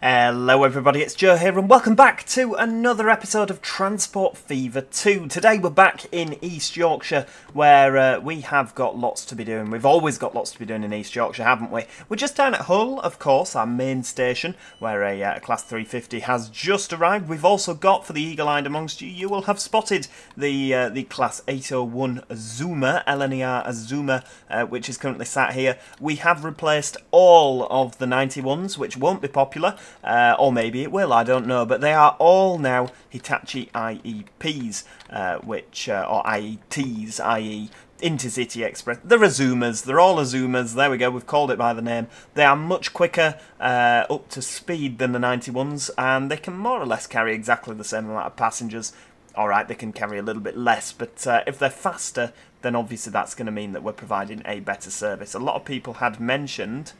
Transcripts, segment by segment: Hello everybody, it's Joe here and welcome back to another episode of Transport Fever 2. Today we're back in East Yorkshire where we have got lots to be doing. We've always got lots to be doing in East Yorkshire, haven't we? We're just down at Hull, of course, our main station, where a Class 350 has just arrived. We've also got, for the eagle-eyed amongst you, you will have spotted the Class 801 Azuma, LNER Azuma, which is currently sat here. We have replaced all of the 91s, which won't be popular. Or maybe it will, I don't know, but they are all now Hitachi IEPs, or IETs, i.e. Intercity Express. They're Azumas, they're all Azumas, there we go, we've called it by the name. They are much quicker up to speed than the 91s, and they can more or less carry exactly the same amount of passengers. Alright, they can carry a little bit less, but if they're faster, then obviously that's going to mean that we're providing a better service. A lot of people had mentioned...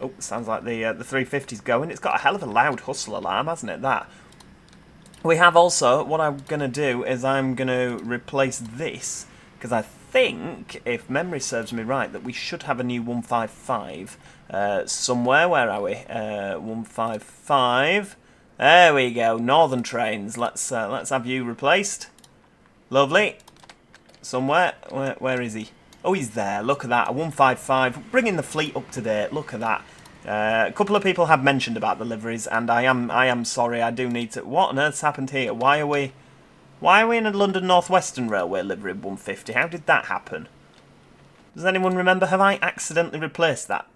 Oh, sounds like the 350's going. It's got a hell of a loud whistle alarm, hasn't it, that? We have also, what I'm going to do is I'm going to replace this, because I think, if memory serves me right, that we should have a new 155 somewhere. Where are we? 155. There we go, Northern Trains. Let's have you replaced. Lovely. Somewhere. Where is he? Oh, he's there. Look at that. A 155. Bringing the fleet up to date. Look at that. A couple of people have mentioned about the liveries, and I am sorry. I do need to... What on earth's happened here? Why are we in a London Northwestern Railway livery 150? How did that happen? Does anyone remember? Have I accidentally replaced that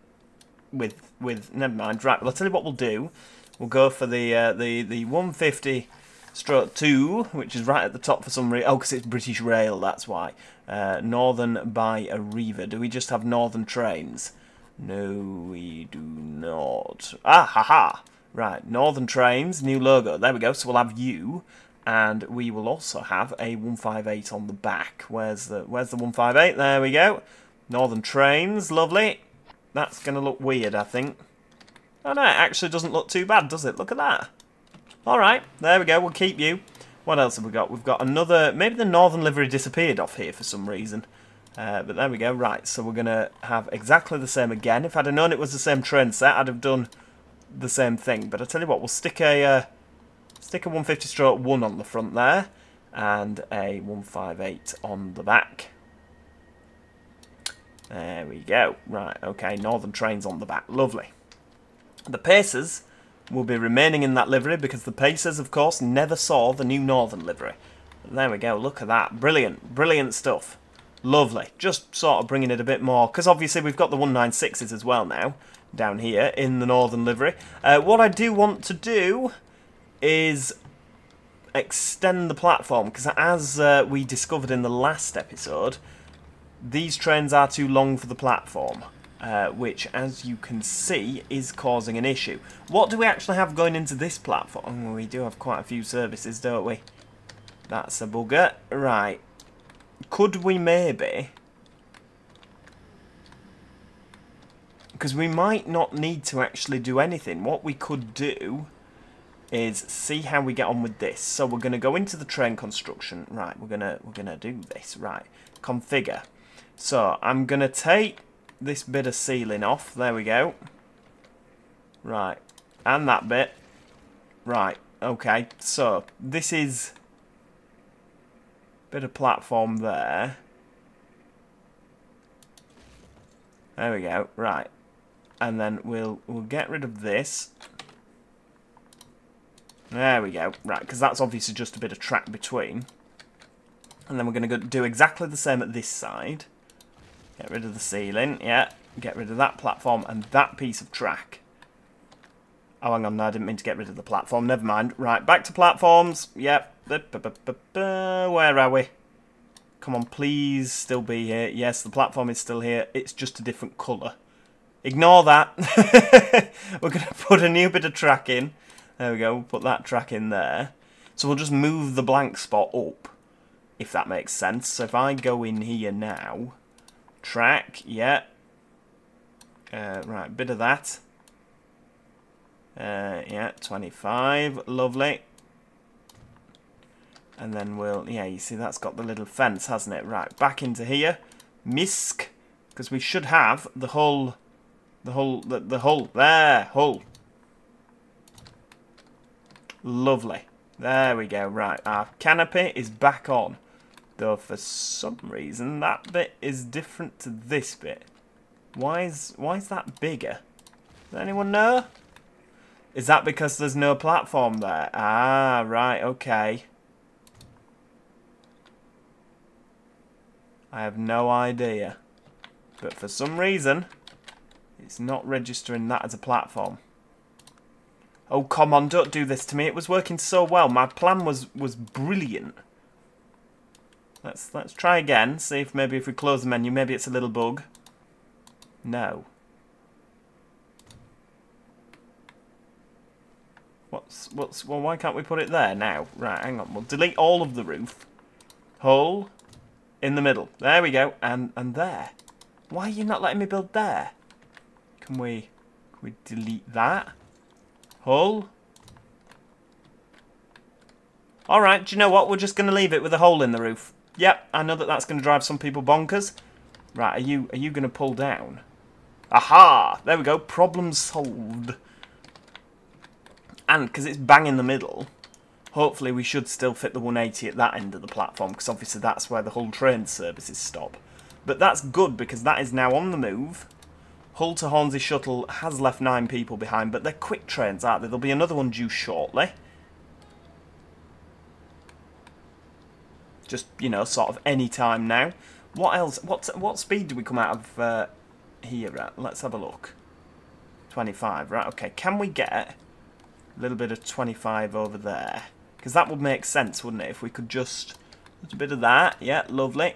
with... Never mind. Right. Well, I'll tell you what we'll do. We'll go for the 150... Stroke 2, which is right at the top for some reason. Oh, because it's British Rail, that's why. Northern by Arriva. Do we just have Northern Trains? No, we do not. Ah, ha, ha. Right, Northern Trains, new logo. There we go, so we'll have you. And we will also have a 158 on the back. Where's the 158? There we go. Northern Trains, lovely. That's going to look weird, I think. Oh, no, it actually doesn't look too bad, does it? Look at that. Alright, there we go, we'll keep you. What else have we got? We've got another... Maybe the Northern livery disappeared off here for some reason. But there we go, right, so we're going to have exactly the same again. If I'd have known it was the same train set, I'd have done the same thing. But I tell you what, we'll stick a 150/1 on the front there, and a 158 on the back. There we go. Right, okay, Northern Trains on the back. Lovely. The Pacers... will be remaining in that livery because the Pacers, of course, never saw the new Northern livery. There we go, look at that. Brilliant, brilliant stuff. Lovely. Just sort of bringing it a bit more, because obviously we've got the 196s as well now, down here in the Northern livery. What I do want to do is extend the platform, because as we discovered in the last episode, these trains are too long for the platform. Which, as you can see, is causing an issue. What do we actually have going into this platform? Oh, we do have quite a few services, don't we? That's a bugger. Right. Could we maybe... Because we might not need to actually do anything. What we could do is see how we get on with this. So we're going to go into the train construction. Right, we're gonna do this. Right. Configure. So I'm going to take... this bit of ceiling off, there we go. Right, and that bit. Right, okay, so this is a bit of platform there. There we go, right. And then we'll get rid of this. There we go, right, because that's obviously just a bit of track between. And then we're going to do exactly the same at this side. Get rid of the ceiling, yeah. Get rid of that platform and that piece of track. Oh, hang on, no, I didn't mean to get rid of the platform. Never mind. Right, back to platforms. Yep. Where are we? Come on, please still be here. Yes, the platform is still here. It's just a different colour. Ignore that. We're going to put a new bit of track in. There we go. We'll put that track in there. So we'll just move the blank spot up, if that makes sense. So if I go in here now... track, yeah. Right, bit of that. Yeah, 25, lovely. And then we'll, yeah, you see that's got the little fence, hasn't it? Right, back into here. Misk, because we should have the Hull, there, Hull. Lovely. There we go. Right, our canopy is back on. Though for some reason that bit is different to this bit. Why is that bigger? Does anyone know? Is that because there's no platform there? Ah, right, okay. I have no idea. But for some reason, it's not registering that as a platform. Oh, come on, don't do this to me. It was working so well. My plan was brilliant. Let's try again. See if maybe if we close the menu, maybe it's a little bug. No. Well, why can't we put it there now? Right, hang on. We'll delete all of the roof. Hull in the middle. There we go. And there. Why are you not letting me build there? Can we delete that? Hull. Alright, do you know what? We're just going to leave it with a hole in the roof. Yep, I know that that's going to drive some people bonkers. Right, are you going to pull down? Aha! There we go. Problem solved. And because it's bang in the middle, hopefully we should still fit the 180 at that end of the platform, because obviously that's where the Hull train services stop. But that's good, because that is now on the move. Hull to Hornsea Shuttle has left 9 people behind, but they're quick trains, aren't they? There'll be another one due shortly. Just, you know, sort of any time now. What else? What speed do we come out of here at? Let's have a look. 25, right, okay. Can we get a little bit of 25 over there? Because that would make sense, wouldn't it? If we could just a bit of that. Yeah, lovely.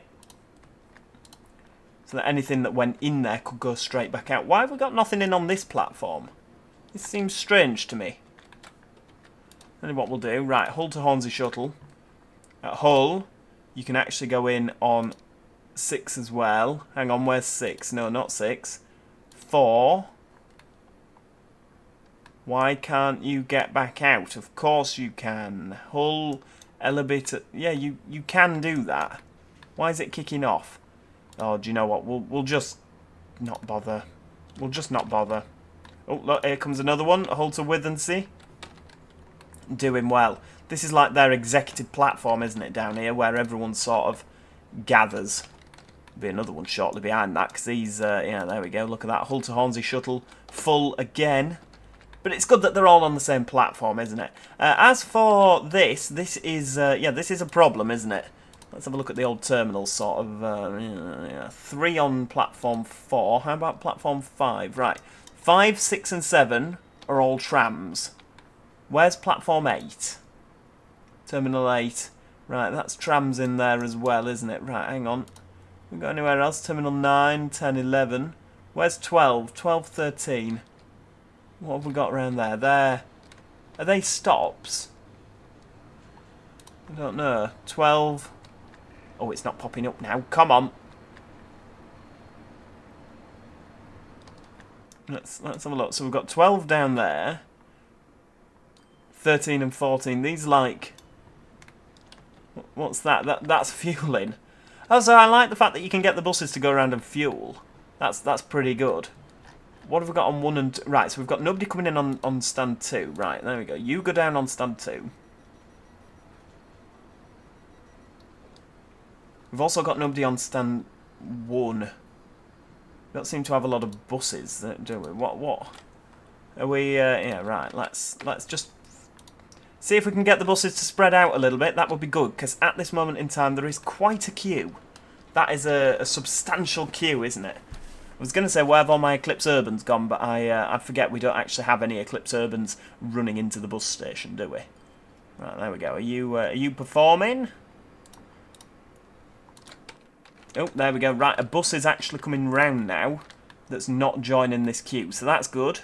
So that anything that went in there could go straight back out. Why have we got nothing in on this platform? This seems strange to me. Then what we'll do, right, Hull to Hornsea Shuttle. At Hull, you can actually go in on 6 as well. Hang on, where's 6? No, not 6. 4. Why can't you get back out? Of course you can. Hull, elevator. Yeah, you can do that. Why is it kicking off? Oh, do you know what? We'll just not bother. We'll just not bother. Oh, look, here comes another one. Hull to Withernsea. Doing well. This is like their executive platform, isn't it, down here, where everyone sort of gathers. Be another one shortly behind that, because these, yeah, there we go. Look at that. Hull to Hornsea Shuttle full again. But it's good that they're all on the same platform, isn't it? As for this is, yeah, this is a problem, isn't it? Let's have a look at the old terminal, sort of, yeah, 3 on platform 4. How about platform 5? Right, 5, 6 and 7 are all trams. Where's platform 8? Terminal 8. Right, that's trams in there as well, isn't it? Right, hang on. We've got anywhere else? Terminal 9, 10, 11. Where's 12? 12, 13. What have we got around there? There. Are they stops? I don't know. 12. Oh, it's not popping up now. Come on. Let's have a look. So we've got 12 down there. 13 and 14. These, like... What's that? That's fueling. Also, I like the fact that you can get the buses to go around and fuel. That's pretty good. What have we got on 1 and 2? Right, so we've got nobody coming in on stand 2. Right, there we go. You go down on stand 2. We've also got nobody on stand 1. We don't seem to have a lot of buses, do we? What? Are we... yeah, right. Let's just see if we can get the buses to spread out a little bit. That would be good, because at this moment in time, there is quite a queue. That is a substantial queue, isn't it? I was going to say, where have all my Eclipse Urbans gone? But I forget we don't actually have any Eclipse Urbans running into the bus station, do we? Right, there we go. Are you performing? Oh, there we go. Right, a bus is actually coming round now that's not joining this queue, so that's good.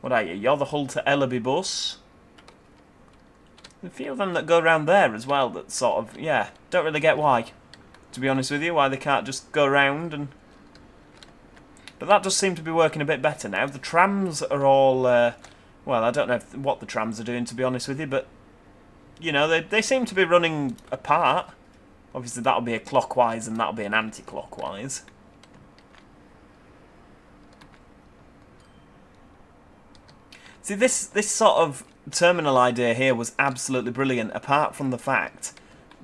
What are you? You're the Hull to Ellerby bus. A few of them that go round there as well that sort of, yeah, don't really get why, to be honest with you, why they can't just go round and... But that does seem to be working a bit better now. The trams are all, well, I don't know what the trams are doing, to be honest with you, but, you know, they seem to be running apart. Obviously, that'll be a clockwise and that'll be an anti-clockwise. See, this sort of terminal idea here was absolutely brilliant, apart from the fact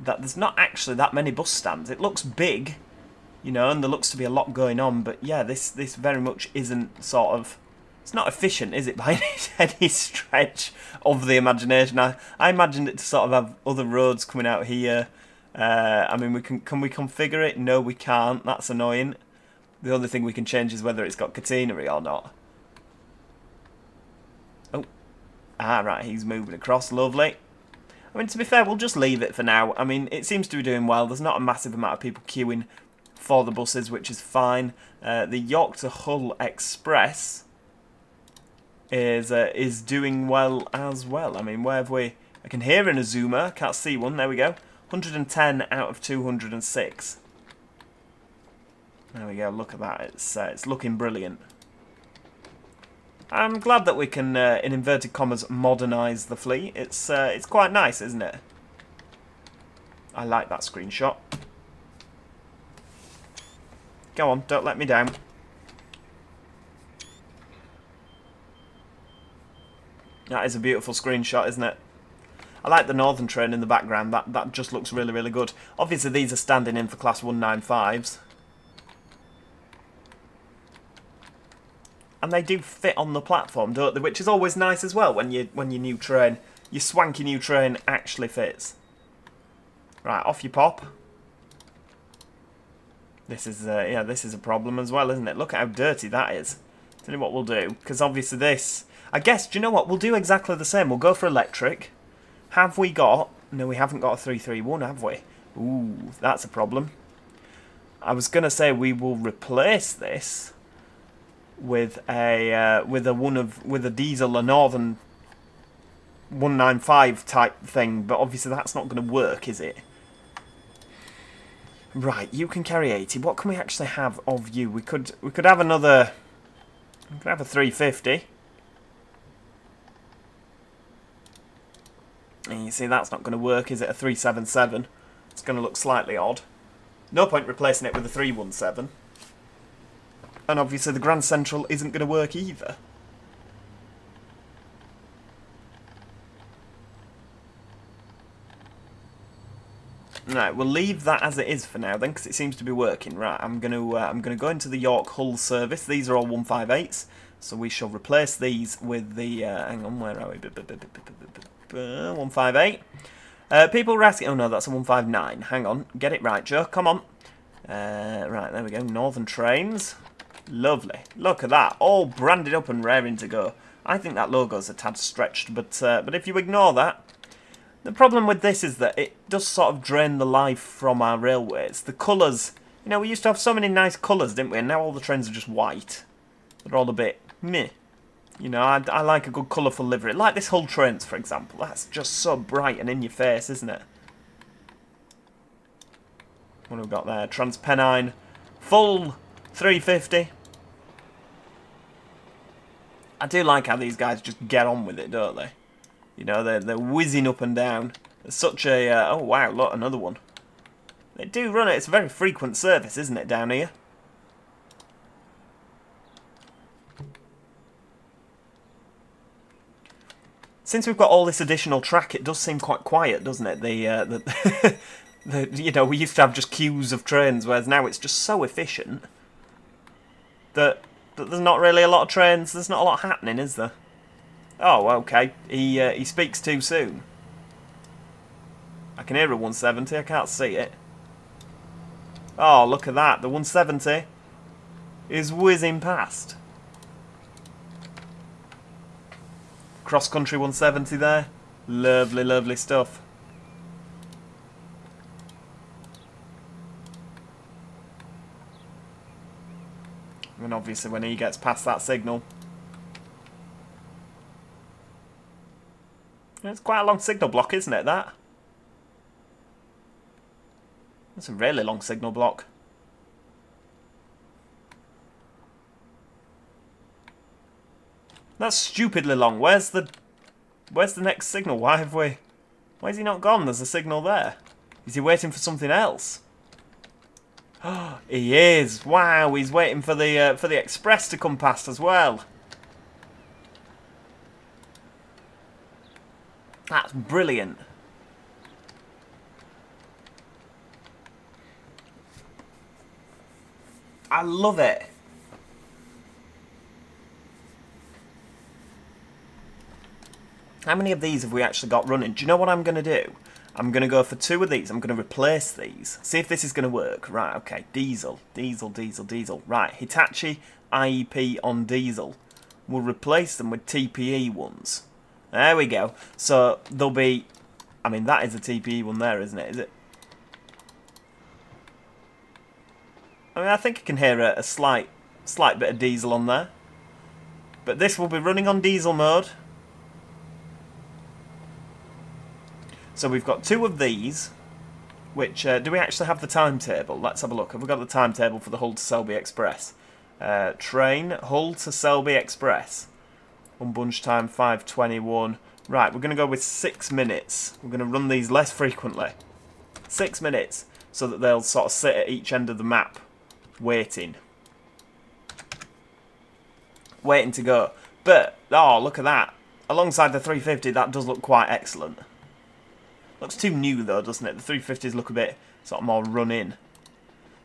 that there's not actually that many bus stands. It looks big, you know, and there looks to be a lot going on, but yeah, this very much isn't sort of... It's not efficient, is it, by any stretch of the imagination? I imagined it to sort of have other roads coming out here. I mean, can we configure it? No, we can't. That's annoying. The only thing we can change is whether it's got catenary or not. Oh. Ah, right, he's moving across. Lovely. I mean, to be fair, we'll just leave it for now. I mean, it seems to be doing well. There's not a massive amount of people queuing for the buses, which is fine. The York to Hull Express... is doing well as well. I mean, where have we... I can hear an Azuma. Can't see one. There we go. 110 out of 206. There we go. Look at that. It's looking brilliant. I'm glad that we can, in inverted commas, modernise the fleet. It's quite nice, isn't it? I like that screenshot. Go on. Don't let me down. That is a beautiful screenshot, isn't it? I like the Northern train in the background. That just looks really, really good. Obviously, these are standing in for Class 195s. And they do fit on the platform, don't they? Which is always nice as well when your new train, your swanky new train actually fits. Right, off you pop. This is, yeah, this is a problem as well, isn't it? Look at how dirty that is. Tell you what we'll do, because obviously this... I guess, do you know what? We'll do exactly the same. We'll go for electric. Have we got... No, we haven't got a 331, have we? Ooh, that's a problem. I was going to say we will replace this with a diesel, a Northern 195 type thing, but obviously that's not going to work, is it? Right, you can carry 80. What can we actually have of you? We could have another... We could have a 350. And you see, that's not going to work, is it? A 377. It's going to look slightly odd. No point replacing it with a 317. And obviously the Grand Central isn't going to work either. Right, we'll leave that as it is for now then, because it seems to be working. Right, I'm going to go into the York Hull service. These are all 158s, so we shall replace these with the... hang on, where are we? 158. People were asking... Oh no, that's a 159. Hang on, get it right, Joe. Come on. Right, there we go. Northern Trains. Lovely. Look at that. All branded up and raring to go. I think that logo's a tad stretched, but if you ignore that... The problem with this is that it does sort of drain the life from our railways. The colours... You know, we used to have so many nice colours, didn't we? And now all the trains are just white. They're all a bit meh. You know, I like a good colourful livery. Like this Hull Trains, for example. That's just so bright and in your face, isn't it? What have we got there? TransPennine. Full 350. I do like how these guys just get on with it, don't they? You know, they're whizzing up and down. There's such a... oh, wow, look, another one. They do run it. It's a very frequent service, isn't it, down here? Since we've got all this additional track, it does seem quite quiet, doesn't it? You know, we used to have just queues of trains, whereas now it's just so efficient that there's not really a lot of trains. There's not a lot happening, is there? Oh, okay. He speaks too soon. I can hear a 170. I can't see it. Oh, look at that. The 170 is whizzing past. Cross-country 170 there. Lovely, lovely stuff. And obviously when he gets past that signal... It's quite a long signal block, isn't it, that? That's a really long signal block. That's stupidly long. Where's the next signal? Why has he not gone? There's a signal there. Is he waiting for something else? Oh, he is. Wow, he's waiting for the express to come past as well. That's brilliant. I love it. How many of these have we actually got running? Do you know what I'm going to do? I'm going to go for two of these. I'm going to replace these. See if this is going to work. Right, okay. Diesel, diesel, diesel, diesel. Right, Hitachi IEP on diesel. We'll replace them with TPE ones. There we go. So there'll be... I mean, that is a TPE one there, isn't it? Is it? I mean, I think you can hear a slight bit of diesel on there. But this will be running on diesel mode. So we've got two of these, which, do we actually have the timetable? Let's have a look. Have we got the timetable for the Hull to Selby Express? Train, Hull to Selby Express. Unbunch time, 5:21. Right, we're going to go with 6 minutes. We're going to run these less frequently. 6 minutes, so that they'll sort of sit at each end of the map, waiting. Waiting to go. But, oh, look at that. Alongside the 350, that does look quite excellent. Looks too new though, doesn't it? The 350s look a bit sort of more run in.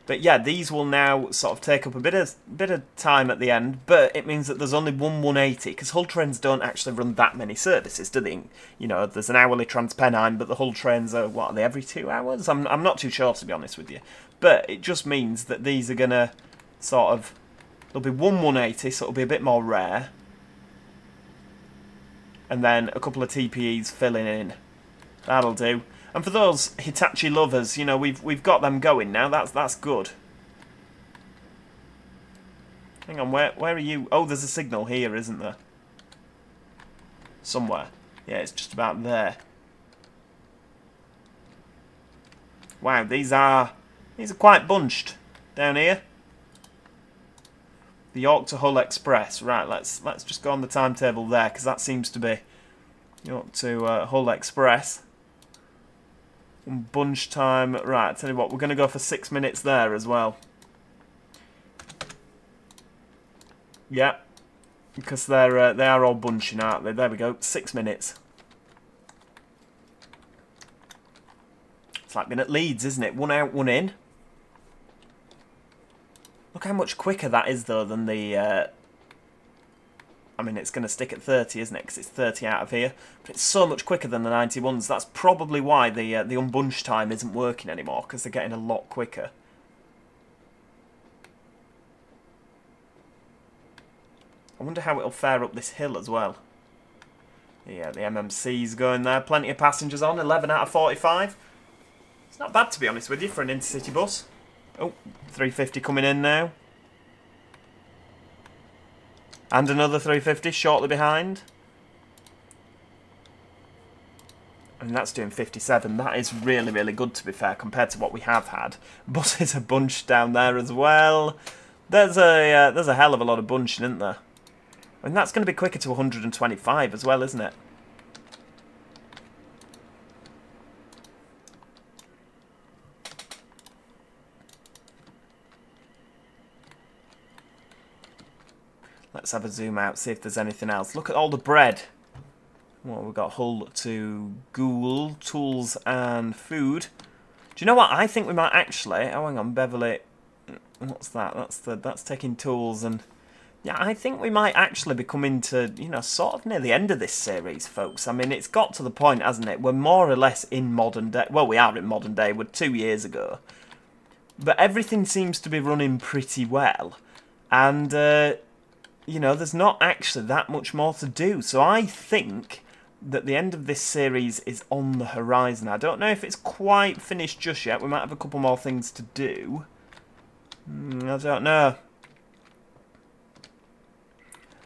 But yeah, these will now sort of take up a bit of time at the end, but it means that there's only one 180, because Hull Trains don't actually run that many services, do they? You know, there's an hourly TransPennine, but the Hull Trains are, what, are they every 2 hours? I'm not too sure, to be honest with you. But it just means that these are going to sort of... There'll be one 180, so it'll be a bit more rare. And then a couple of TPEs filling in. That'll do. And for those Hitachi lovers, you know, we've got them going now. That's good. Hang on, where are you? Oh, there's a signal here, isn't there? Somewhere. Yeah, it's just about there. Wow, these are quite bunched down here. The York to Hull Express. Right, let's just go on the timetable there, because that seems to be York to Hull Express. Bunch time. Right, tell you what, we're going to go for 6 minutes there as well. Yeah, because they are all bunching, aren't they? There we go, 6 minutes. It's like being at Leeds, isn't it? One out, one in. Look how much quicker that is, though, than the... I mean, it's going to stick at 30, isn't it? Because it's 30 out of here. But it's so much quicker than the 91s. That's probably why the unbunch time isn't working anymore, because they're getting a lot quicker. I wonder how it'll fare up this hill as well. Yeah, the MMC's going there. Plenty of passengers on, 11 out of 45. It's not bad, to be honest with you, for an intercity bus. Oh, 350 coming in now. And another 350 shortly behind. And that's doing 57. That is really, really good, to be fair, compared to what we have had. Buses are bunched down there as well. There's a hell of a lot of bunching, isn't there? And that's going to be quicker to 125 as well, isn't it? Let's have a zoom out, see if there's anything else. Look at all the bread. Well, we've got Hull to Ghoul, tools and food. Do you know what? I think we might actually... Oh, hang on, Beverly. What's that? That's taking tools and... Yeah, I think we might actually be coming to, you know, sort of near the end of this series, folks. I mean, it's got to the point, hasn't it? We're more or less in modern day. Well, we are in modern day. We're 2 years ago. But everything seems to be running pretty well. And... you know, there's not actually that much more to do. So I think that the end of this series is on the horizon. I don't know if it's quite finished just yet. We might have a couple more things to do. I don't know.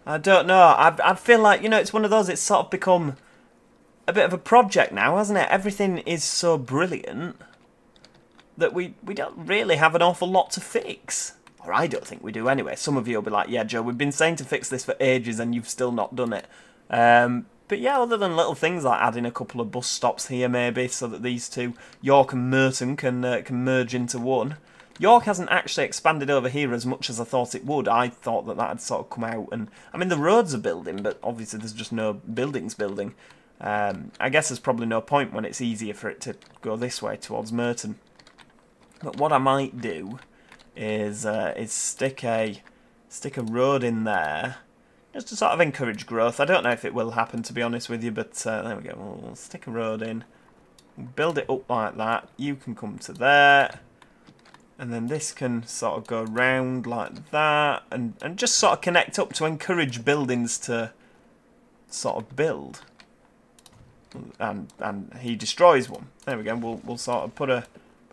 I don't know. I feel like, you know, it's one of those. It's sort of become a bit of a project now, hasn't it? Everything is so brilliant that we don't really have an awful lot to fix. Or I don't think we do anyway. Some of you will be like, yeah, Joe, we've been saying to fix this for ages and you've still not done it. But yeah, other than little things like adding a couple of bus stops here maybe so that these two, York and Merton, can merge into one. York hasn't actually expanded over here as much as I thought it would. I thought that had sort of come out and... I mean, the roads are building, but obviously there's just no buildings building. I guess there's probably no point when it's easier for it to go this way towards Merton. But what I might do is stick a road in there, just to sort of encourage growth. I don't know if it will happen, to be honest with you, but there we go. We'll stick a road in, build it up like that. You can come to there, and then this can sort of go round like that, and just sort of connect up to encourage buildings to sort of build. And he destroys one. There we go. We'll sort of put a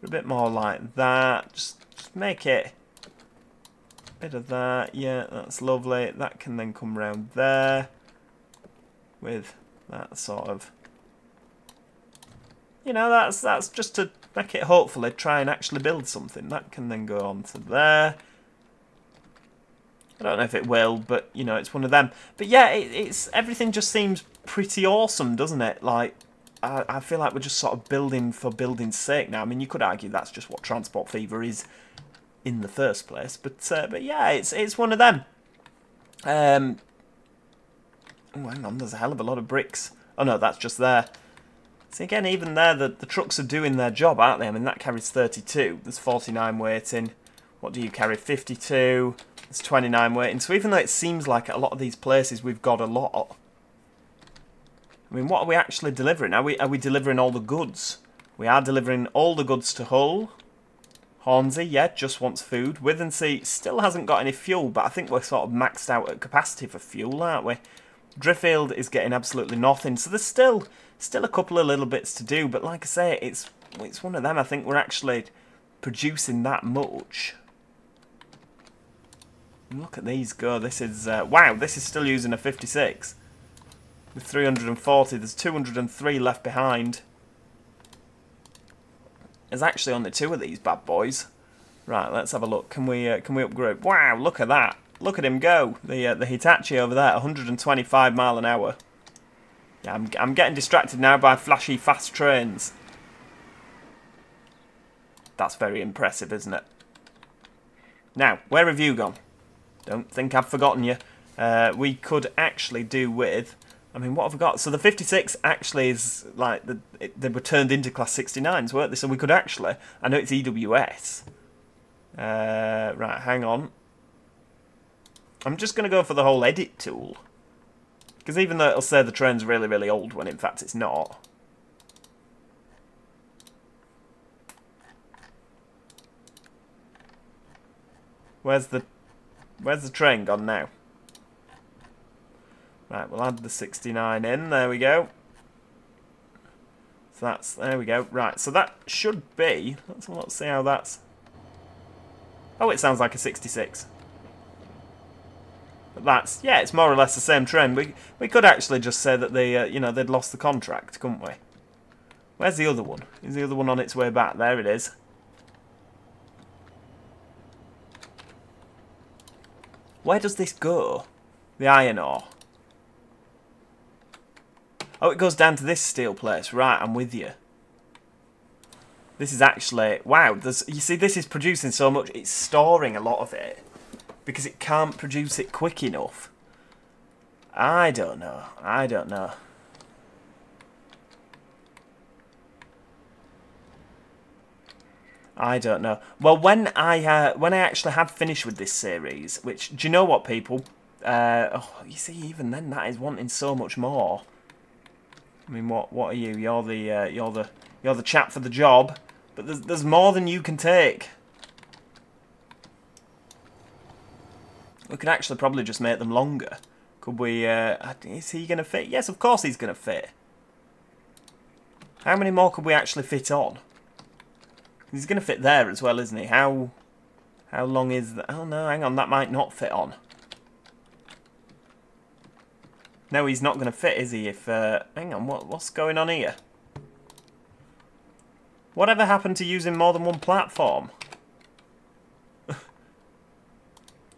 bit more like that. Just make it a bit of that. Yeah, that's lovely. That can then come round there with that sort of. You know, that's just to make it hopefully try and actually build something. That can then go on to there. I don't know if it will, but you know, it's one of them. But yeah, it's everything just seems pretty awesome, doesn't it? Like, I feel like we're just sort of building for building's sake now. I mean, you could argue that's just what Transport Fever is in the first place, but yeah, it's one of them. Oh, hang on, there's a hell of a lot of bricks. Oh no, that's just there. So again, even there, the trucks are doing their job, aren't they? I mean, that carries 32. There's 49 waiting. What do you carry? 52. There's 29 waiting. So even though it seems like at a lot of these places we've got a lot, I mean, what are we actually delivering? Are we delivering all the goods? We are delivering all the goods to Hull. Hornsea, yeah, just wants food. Withernsea still hasn't got any fuel, but I think we're sort of maxed out at capacity for fuel, aren't we? Driffield is getting absolutely nothing. So there's still a couple of little bits to do, but like I say, it's one of them. I think we're actually producing that much. And look at these go. This is wow, this is still using a 56. With 340, there's 203 left behind. There's actually only two of these bad boys. Right, let's have a look. Can we upgrade? Wow, look at that! Look at him go. The Hitachi over there, 125 mile an hour. Yeah, I'm getting distracted now by flashy fast trains. That's very impressive, isn't it? Now, where have you gone? Don't think I've forgotten you. We could actually do with. I mean, what have we got? So the 56 actually is like they were turned into Class 69s, weren't they? So we could actually. I know it's EWS. Right, hang on. I'm just going to go for the whole edit tool. Because even though it'll say the train's really, really old when in fact it's not. Where's the train gone now? Right, we'll add the 69 in, there we go. So that's, there we go. Right, so that should be, let's see how that's. Oh, it sounds like a 66. But that's, yeah, it's more or less the same trend. We could actually just say that they, you know, they'd lost the contract, couldn't we? Where's the other one? Is the other one on its way back? There it is. Where does this go? The iron ore. Oh, it goes down to this steel place. Right, I'm with you. This is actually... Wow, you see, this is producing so much. It's storing a lot of it. Because it can't produce it quick enough. I don't know. Well, when I actually have finished with this series, which, do you know what, people? Oh, you see, even then, that is wanting so much more. I mean, what are you? You're the chap for the job, but there's more than you can take. We could actually probably just make them longer. Could we? Is he going to fit? Yes, of course he's going to fit. How many more could we actually fit on? He's going to fit there as well, isn't he? How long is that? Oh no, hang on, that might not fit on. No, he's not going to fit, is he? If hang on, what's going on here? Whatever happened to using more than one platform?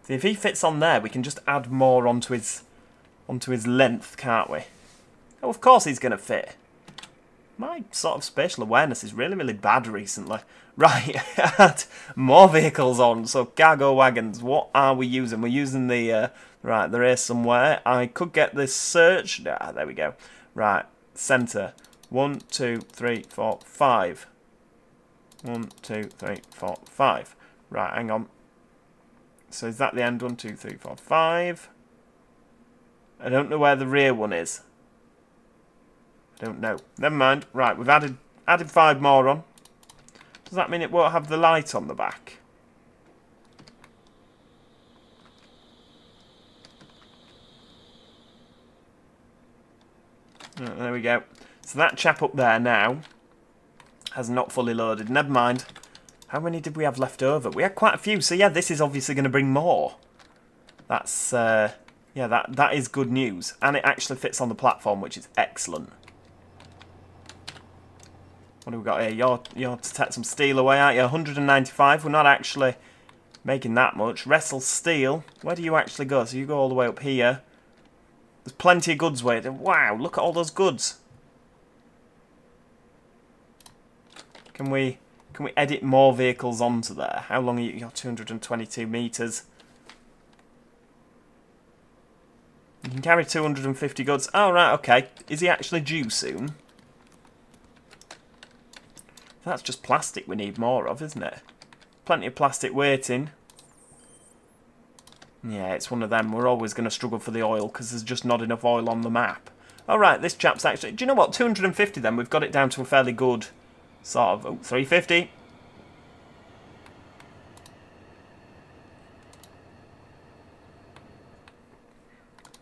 See, if he fits on there, we can just add more onto his length, can't we? Oh, of course he's going to fit. My sort of spatial awareness is really, really bad recently. Right, add more vehicles on, so cargo wagons, what are we using? We're using the, right, there is somewhere. I could get this search, there we go. Right, centre. 1, 2, 3, 4, 5. 1, 2, 3, 4, 5. Right, hang on. So is that the end? 1, 2, 3, 4, 5. I don't know where the rear one is. I don't know. Never mind. Right, we've added 5 more on. Does that mean it won't have the light on the back? Right, there we go. So that chap up there now has not fully loaded. Never mind. How many did we have left over? We had quite a few. So yeah, this is obviously going to bring more. That's yeah, that is good news, and it actually fits on the platform, which is excellent. What do we got here? You're to take some steel away, aren't you? 195. We're not actually making that much. Wrestle steel. Where do you actually go? So you go all the way up here. There's plenty of goods waiting. Wow! Look at all those goods. Can we edit more vehicles onto there? How long are you? You're 222 meters. You can carry 250 goods. Oh, right, okay. Is he actually due soon? That's just plastic we need more of, isn't it? Plenty of plastic waiting. Yeah, it's one of them. We're always going to struggle for the oil because there's just not enough oil on the map. All right, this chap's actually... Do you know what? 250 then. We've got it down to a fairly good sort of... Oh, 350.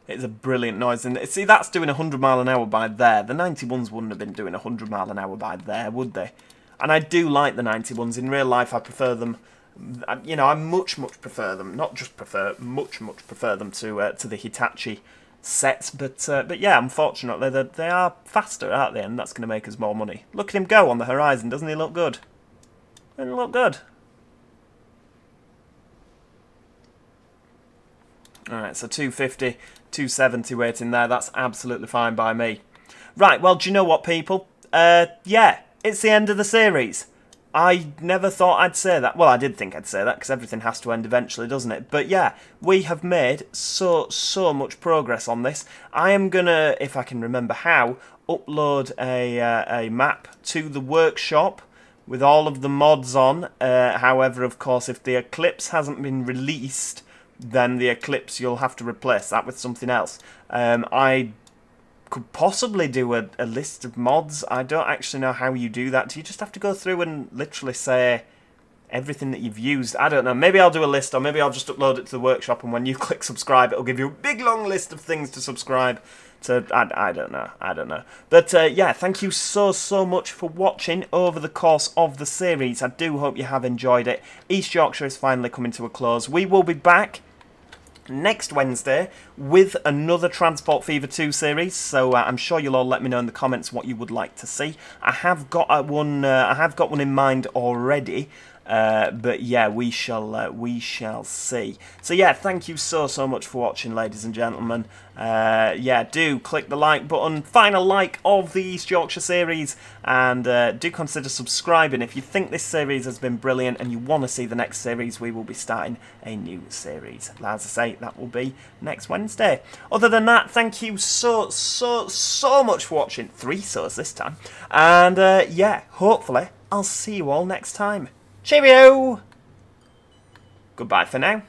It's a brilliant noise. And see, that's doing 100 mile an hour by there. The 91s wouldn't have been doing 100 mile an hour by there, would they? And I do like the 91s. In real life, I prefer them. You know, I much prefer them. Not just prefer, much prefer them to the Hitachi sets. But yeah, unfortunately, they are faster, aren't they? And that's going to make us more money. Look at him go on the horizon. Doesn't he look good? Doesn't he look good? Alright, so 250, 270 waiting there. That's absolutely fine by me. Right, well, do you know what, people? Yeah, it's the end of the series. I never thought I'd say that. Well, I did think I'd say that because everything has to end eventually, doesn't it? But yeah, we have made so much progress on this. I am going to, if I can remember how, upload a map to the workshop with all of the mods on. However, of course, if the Eclipse hasn't been released... then the Eclipse, you'll have to replace that with something else. I could possibly do a list of mods. I don't actually know how you do that. Do you just have to go through and literally say everything that you've used? I don't know. Maybe I'll do a list, or maybe I'll just upload it to the workshop, and when you click subscribe, it'll give you a big, long list of things to subscribe to. I don't know. I don't know. But, yeah, thank you so much for watching over the course of the series. I do hope you have enjoyed it. East Yorkshire is finally coming to a close. We will be back next Wednesday with another Transport Fever 2 series, so I'm sure you'll all let me know in the comments what you would like to see. I have got one. I have got one in mind already, but yeah, we shall see. So yeah, thank you so much for watching, ladies and gentlemen. Yeah, do click the like button, final like of the East Yorkshire series, and do consider subscribing if you think this series has been brilliant and you want to see the next series. We will be starting a new series. As I say, that will be next Wednesday. Other than that, thank you so much for watching. 3 so's this time. And yeah, hopefully I'll see you all next time. Cheerio! Goodbye for now.